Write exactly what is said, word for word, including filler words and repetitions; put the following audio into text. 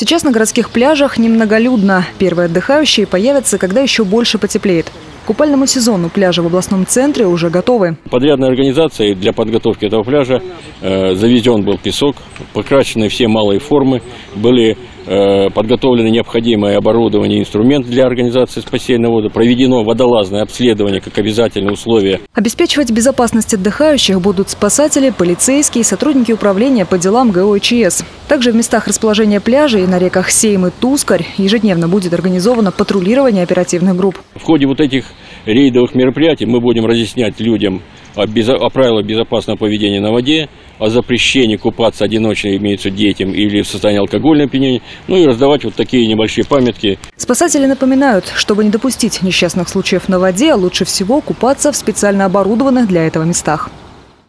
Сейчас на городских пляжах немноголюдно. Первые отдыхающие появятся, когда еще больше потеплеет. К купальному сезону пляжи в областном центре уже готовы. Подрядной организацией для подготовки этого пляжа э, завезен был песок, покрашены все малые формы, были э, подготовлены необходимое оборудование и инструмент для организации спасения воды, проведено водолазное обследование как обязательное условие. Обеспечивать безопасность отдыхающих будут спасатели, полицейские, сотрудники управления по делам ГОЧС. Также в местах расположения пляжей на реках Сейм и Тускарь ежедневно будет организовано патрулирование оперативных групп. В ходе вот этих рейдовых мероприятий мы будем разъяснять людям о, о правилах безопасного поведения на воде, о запрещении купаться одиночно, имеется детям или в состоянии алкогольного опьянения, ну и раздавать вот такие небольшие памятки. Спасатели напоминают, чтобы не допустить несчастных случаев на воде, лучше всего купаться в специально оборудованных для этого местах.